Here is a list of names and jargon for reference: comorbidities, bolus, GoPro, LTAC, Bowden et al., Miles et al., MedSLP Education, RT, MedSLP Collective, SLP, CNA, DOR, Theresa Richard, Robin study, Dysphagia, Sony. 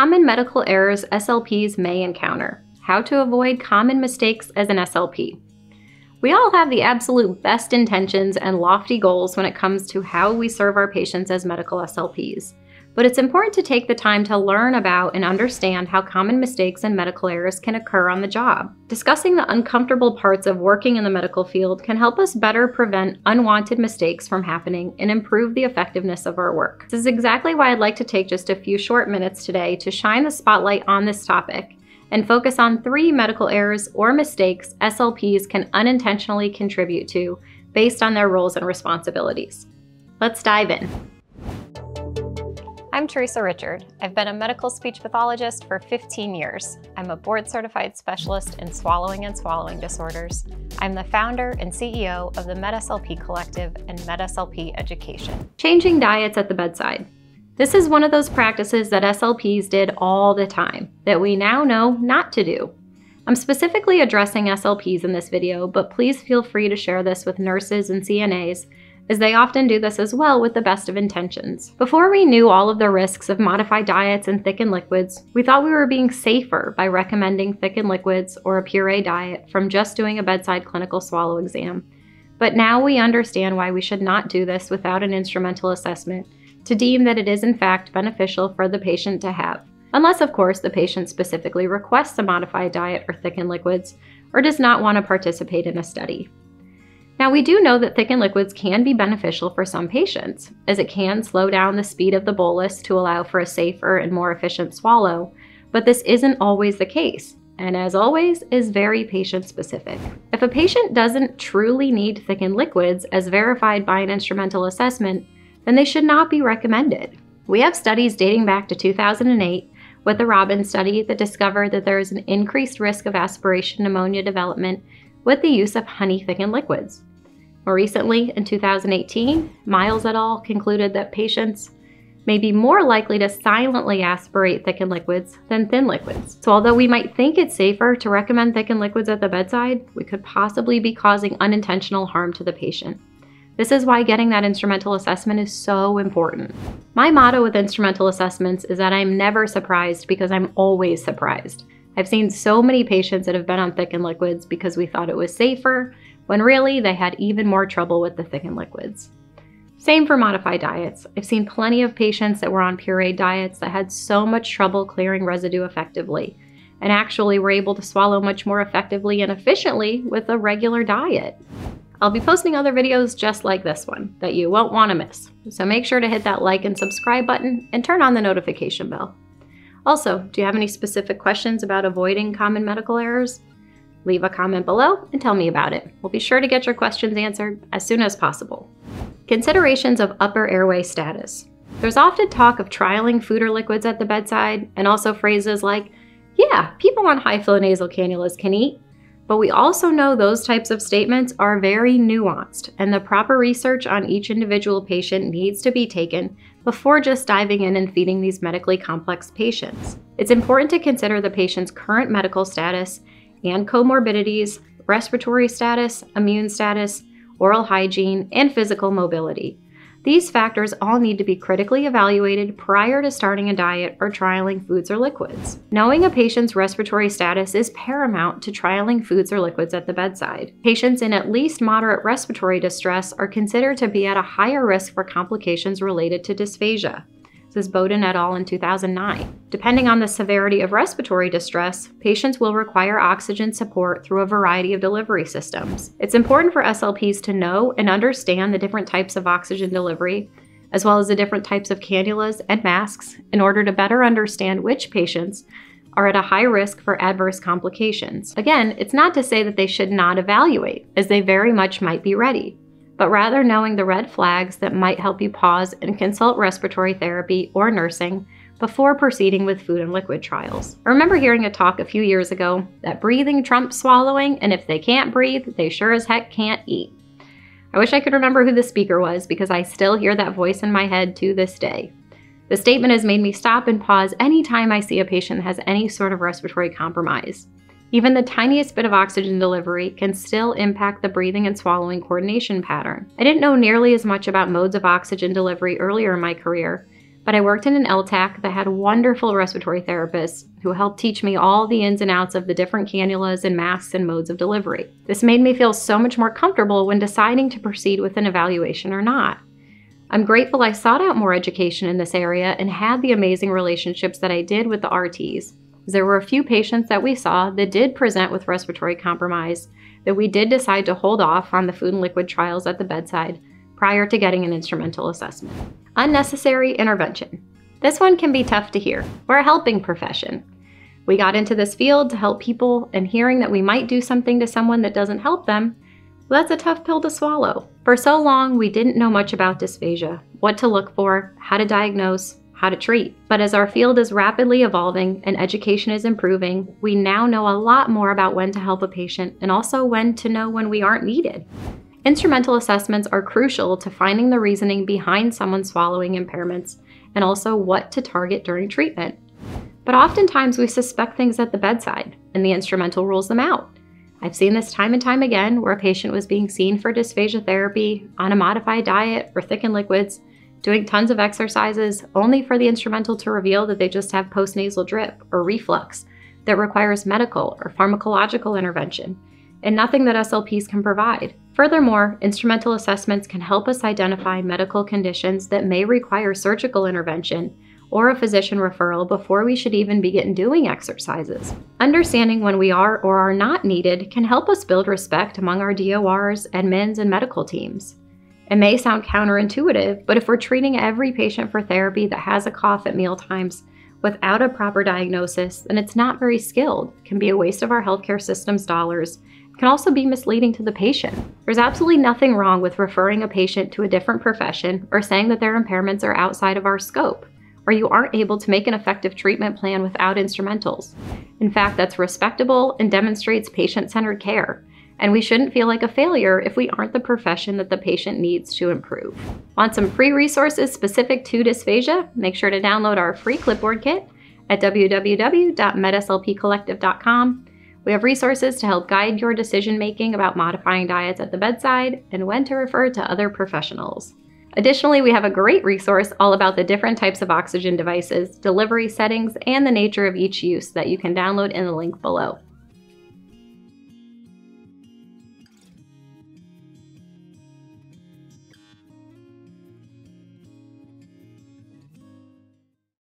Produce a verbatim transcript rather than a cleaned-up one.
Common medical errors S L Ps may encounter. How to avoid common mistakes as an S L P. We all have the absolute best intentions and lofty goals when it comes to how we serve our patients as medical S L Ps. But it's important to take the time to learn about and understand how common mistakes and medical errors can occur on the job. Discussing the uncomfortable parts of working in the medical field can help us better prevent unwanted mistakes from happening and improve the effectiveness of our work. This is exactly why I'd like to take just a few short minutes today to shine the spotlight on this topic and focus on three medical errors or mistakes S L Ps can unintentionally contribute to based on their roles and responsibilities. Let's dive in. I'm Theresa Richard. I've been a medical speech pathologist for fifteen years. I'm a board-certified specialist in swallowing and swallowing disorders. I'm the founder and C E O of the MedSLP Collective and MedSLP Education. Changing diets at the bedside. This is one of those practices that S L Ps did all the time that we now know not to do. I'm specifically addressing S L Ps in this video, but please feel free to share this with nurses and C N As, as they often do this as well with the best of intentions. Before we knew all of the risks of modified diets and thickened liquids, we thought we were being safer by recommending thickened liquids or a puree diet from just doing a bedside clinical swallow exam. But now we understand why we should not do this without an instrumental assessment to deem that it is in fact beneficial for the patient to have, unless of course the patient specifically requests a modified diet or thickened liquids or does not want to participate in a study. Now, we do know that thickened liquids can be beneficial for some patients, as it can slow down the speed of the bolus to allow for a safer and more efficient swallow, but this isn't always the case, and as always, is very patient-specific. If a patient doesn't truly need thickened liquids, as verified by an instrumental assessment, then they should not be recommended. We have studies dating back to two thousand eight with the Robin study that discovered that there is an increased risk of aspiration pneumonia development with the use of honey thickened liquids. More recently, in two thousand eighteen, Miles et al. Concluded that patients may be more likely to silently aspirate thickened liquids than thin liquids. So although we might think it's safer to recommend thickened liquids at the bedside, we could possibly be causing unintentional harm to the patient. This is why getting that instrumental assessment is so important. My motto with instrumental assessments is that I'm never surprised because I'm always surprised. I've seen so many patients that have been on thickened liquids because we thought it was safer, when really they had even more trouble with the thickened liquids. Same for modified diets. I've seen plenty of patients that were on puree diets that had so much trouble clearing residue effectively, and actually were able to swallow much more effectively and efficiently with a regular diet. I'll be posting other videos just like this one that you won't want to miss, so make sure to hit that like and subscribe button and turn on the notification bell. Also, do you have any specific questions about avoiding common medical errors? Leave a comment below and tell me about it. We'll be sure to get your questions answered as soon as possible. Considerations of upper airway status. There's often talk of trialing food or liquids at the bedside, and also phrases like, yeah, people on high flow nasal cannulas can eat, but we also know those types of statements are very nuanced, and the proper research on each individual patient needs to be taken before just diving in and feeding these medically complex patients. It's important to consider the patient's current medical status and comorbidities, respiratory status, immune status, oral hygiene, and physical mobility. These factors all need to be critically evaluated prior to starting a diet or trialing foods or liquids. Knowing a patient's respiratory status is paramount to trialing foods or liquids at the bedside. Patients in at least moderate respiratory distress are considered to be at a higher risk for complications related to dysphagia. This is Bowden et al. In two thousand nine. Depending on the severity of respiratory distress, patients will require oxygen support through a variety of delivery systems. It's important for S L Ps to know and understand the different types of oxygen delivery, as well as the different types of cannulas and masks, in order to better understand which patients are at a high risk for adverse complications. Again, it's not to say that they should not evaluate, as they very much might be ready, but rather knowing the red flags that might help you pause and consult respiratory therapy or nursing before proceeding with food and liquid trials. I remember hearing a talk a few years ago that breathing trumps swallowing, and if they can't breathe, they sure as heck can't eat. I wish I could remember who the speaker was, because I still hear that voice in my head to this day. The statement has made me stop and pause anytime I see a patient that has any sort of respiratory compromise. Even the tiniest bit of oxygen delivery can still impact the breathing and swallowing coordination pattern. I didn't know nearly as much about modes of oxygen delivery earlier in my career, but I worked in an L TAC that had wonderful respiratory therapists who helped teach me all the ins and outs of the different cannulas and masks and modes of delivery. This made me feel so much more comfortable when deciding to proceed with an evaluation or not. I'm grateful I sought out more education in this area and had the amazing relationships that I did with the R Ts. There were a few patients that we saw that did present with respiratory compromise that we did decide to hold off on the food and liquid trials at the bedside prior to getting an instrumental assessment. Unnecessary intervention. This one can be tough to hear. We're a helping profession. We got into this field to help people, and hearing that we might do something to someone that doesn't help them, well, that's a tough pill to swallow. For so long, we didn't know much about dysphagia, what to look for, how to diagnose, how to treat. But as our field is rapidly evolving and education is improving, we now know a lot more about when to help a patient and also when to know when we aren't needed. Instrumental assessments are crucial to finding the reasoning behind someone's swallowing impairments and also what to target during treatment. But oftentimes we suspect things at the bedside and the instrumental rules them out. I've seen this time and time again where a patient was being seen for dysphagia therapy on a modified diet or thickened liquids, doing tons of exercises, only for the instrumental to reveal that they just have postnasal drip or reflux that requires medical or pharmacological intervention, and nothing that S L Ps can provide. Furthermore, instrumental assessments can help us identify medical conditions that may require surgical intervention or a physician referral before we should even begin doing exercises. Understanding when we are or are not needed can help us build respect among our D O Rs, admins, and medical teams. It may sound counterintuitive, but if we're treating every patient for therapy that has a cough at mealtimes without a proper diagnosis, then it's not very skilled, can be a waste of our healthcare system's dollars, can also be misleading to the patient. There's absolutely nothing wrong with referring a patient to a different profession or saying that their impairments are outside of our scope, or you aren't able to make an effective treatment plan without instrumentals. In fact, that's respectable and demonstrates patient-centered care. And we shouldn't feel like a failure if we aren't the profession that the patient needs to improve. Want some free resources specific to dysphagia? Make sure to download our free clipboard kit at w w w dot med S L P collective dot com. We have resources to help guide your decision-making about modifying diets at the bedside and when to refer to other professionals. Additionally, we have a great resource all about the different types of oxygen devices, delivery settings, and the nature of each use that you can download in the link below.